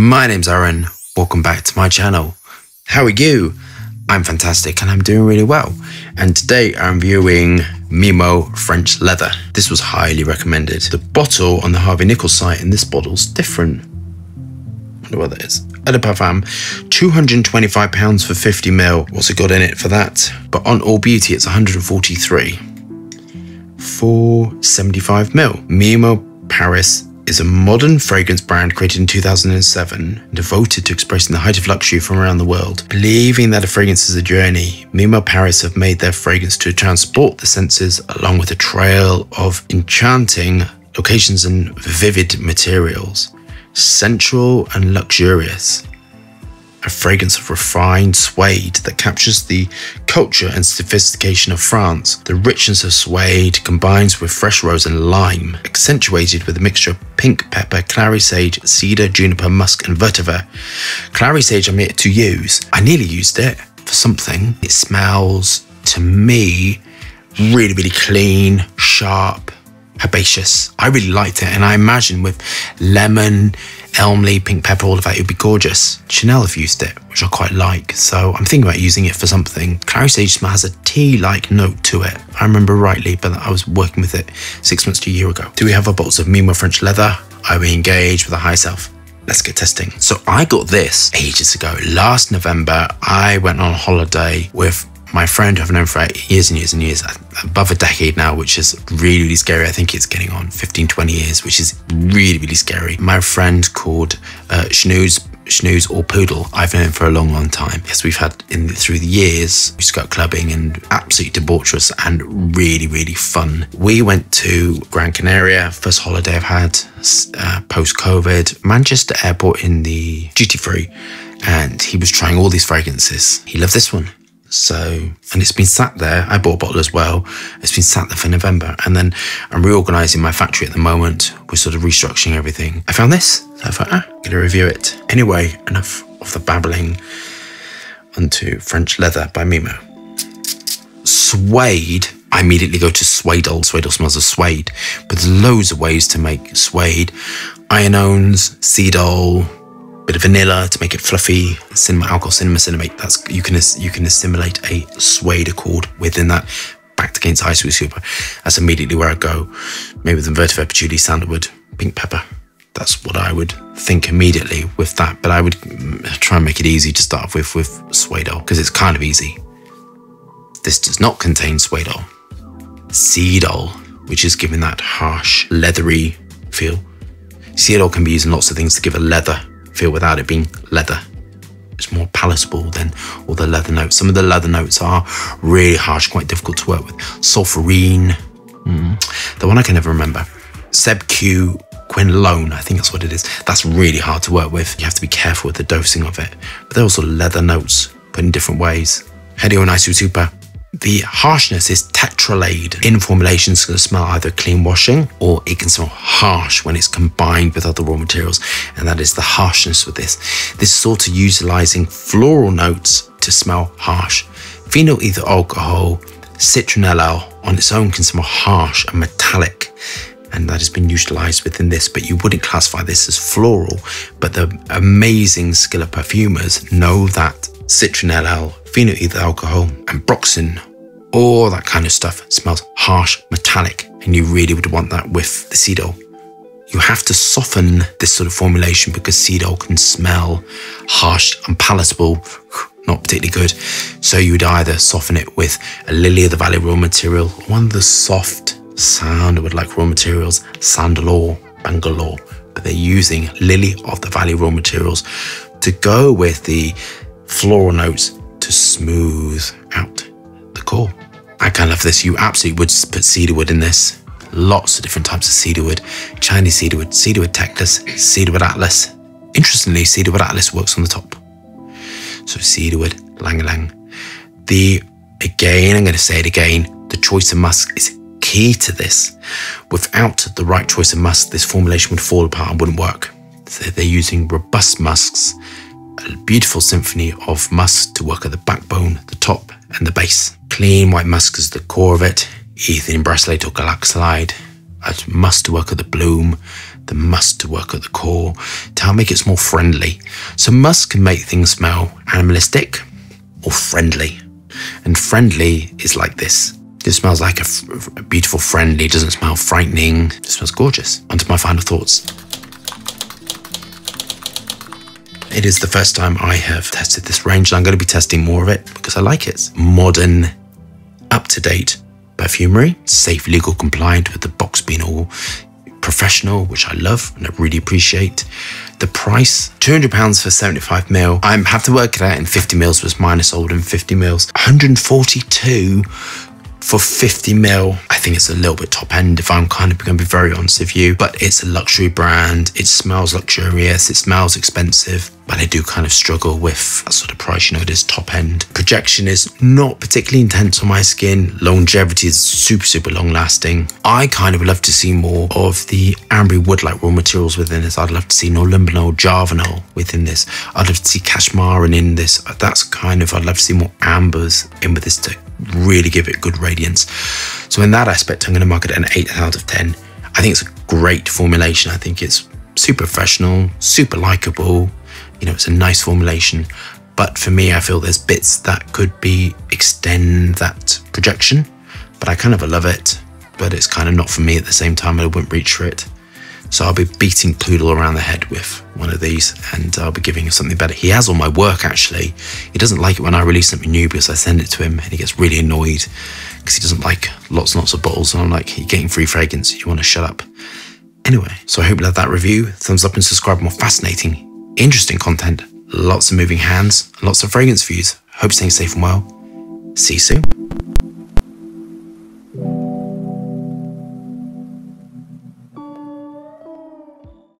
My name's Aaron, welcome back to my channel. How are you? I'm fantastic and I'm doing really well. And today I'm reviewing Memo French Leather. This was highly recommended. The bottle on the Harvey Nichols site and this bottle's different. I wonder what that is. £225 for 50ml. What's it got in it for that? But on All Beauty it's 143 for 75ml. Memo Paris is a modern fragrance brand created in 2007, devoted to expressing the height of luxury from around the world. Believing that a fragrance is a journey, Memo Paris have made their fragrance to transport the senses along with a trail of enchanting locations and vivid materials. Sensual and luxurious, a fragrance of refined suede that captures the culture and sophistication of France. The richness of suede combines with fresh rose and lime, accentuated with a mixture of pink pepper, clary sage, cedar, juniper, musk and vetiver. Clary sage I'm yet to use. I nearly used it for something. It smells, to me, really, really clean, sharp, herbaceous. I really liked it, and I imagine with lemon, elmley, pink pepper, all of that, it would be gorgeous. Chanel have used it, which I quite like, so I'm thinking about using it for something. Clary sage smell has a tea-like note to it. I remember rightly, but I was working with it 6 months to a year ago. Do we have our bottles of Memo French Leather? I will engage with a high self. Let's get testing. So I got this ages ago. Last November, I went on holiday with my friend who I've known for years and years and years, above a decade now, which is really, really scary. I think it's getting on 15, 20 years, which is really, really scary. My friend called Schnooze or Poodle, I've known for a long, long time. Yes, we've had through the years, we just got clubbing and absolutely debaucherous and really, really fun. We went to Grand Canaria, first holiday I've had post-COVID, Manchester Airport in the duty-free, and he was trying all these fragrances. He loved this one. And it's been sat there. I bought a bottle as well. It's been sat there for November. And then I'm reorganizing my factory at the moment. We're sort of restructuring everything. I found this. So I thought, I'm going to review it. Anyway, enough of the babbling. Onto French Leather by Memo. Suede. I immediately go to Cedrol. Cedrol smells of suede. But there's loads of ways to make suede. Ianones, Cedrol, bit of vanilla to make it fluffy, cinnamate, that's you can assimilate a suede accord within that. Backed against ice with super, that's immediately where I go. Maybe with vetiver, patchouli, sandalwood, pink pepper. That's what I would think immediately with that, but I would try and make it easy to start off with suede, because it's kind of easy. This does not contain suede. Cedrol, which is giving that harsh leathery feel. Cedrol can be used in lots of things to give a leather feel without it being leather. It's more palatable than all the leather notes. Some of the leather notes are really harsh, quite difficult to work with. Sulfurine, the one I can never remember. Sebq Quinolone, I think that's what it is. That's really hard to work with. You have to be careful with the dosing of it. But there are also leather notes, but in different ways. Hedio and Isutupa. The harshness is tetralade. In formulations, it's going to smell either clean washing, or it can smell harsh when it's combined with other raw materials, and that is the harshness with this. This is sort of utilizing floral notes to smell harsh. Phenyl ether alcohol, citronella on its own can smell harsh and metallic, and that has been utilized within this, but you wouldn't classify this as floral. But the amazing skill of perfumers know that citronella, phenyl ether alcohol and broxin, all that kind of stuff smells harsh, metallic, and you really would want that with the Cedrol. You have to soften this sort of formulation because Cedrol can smell harsh, unpalatable, not particularly good. So you would either soften it with a lily of the valley raw material, one of the soft sandalwood like raw materials, sandalore, bangalore, but they're using lily of the valley raw materials to go with the floral notes to smooth out the core. I kind of love this. You absolutely would put cedarwood in this. Lots of different types of cedarwood. Chinese cedarwood, cedarwood tectus, cedarwood atlas. Interestingly, cedarwood atlas works on the top. So cedarwood, lang-lang. Again, I'm going to say it again, the choice of musk is key to this. Without the right choice of musk, this formulation would fall apart and wouldn't work. So they're using robust musks, a beautiful symphony of musk to work at the backbone, the top and the base. Clean white musk is the core of it. Ethylene brassylate or galaxalide, It must work at the bloom, the must work at the core to help make it more friendly. So musk can make things smell animalistic or friendly. And friendly is like this. This smells like a beautiful friendly, doesn't smell frightening. It smells gorgeous. On to my final thoughts. It is the first time I have tested this range, and I'm going to be testing more of it because I like it. Modern, up-to-date perfumery, safe, legal, compliant with the box being all professional, which I love and I really appreciate. The price, £200 for 75 ml. I have to work it out in 50 ml, was mine I sold in 50 ml. 142 for 50 ml. I think it's a little bit top end, if I'm kind of going to be very honest with you, but it's a luxury brand. It smells luxurious, it smells expensive, but I do kind of struggle with that sort of price. You know, it is top end. Projection is not particularly intense on my skin. Longevity is super long lasting. I kind of would love to see more of the ambery wood like raw materials within this. I'd love to see no limbanol, javanol within this. I'd love to see cashmeran in this. That's kind of, I'd love to see more ambers in with this to really give it good radiance. So in that aspect, I'm going to mark it an 8 out of 10. I think it's a great formulation. I think it's super professional, super likable. You know, it's a nice formulation, but for me, I feel there's bits that could be extend that projection, but I kind of love it, but it's kind of not for me at the same time. I wouldn't reach for it. So I'll be beating Poodle around the head with one of these, and I'll be giving him something better. He has all my work, actually. He doesn't like it when I release something new because I send it to him, and he gets really annoyed because he doesn't like lots and lots of bottles. And I'm like, you're getting free fragrance. You want to shut up. Anyway, so I hope you loved that review. Thumbs up and subscribe. More fascinating, interesting content. Lots of moving hands. Lots of fragrance views. Hope you're staying safe and well. See you soon.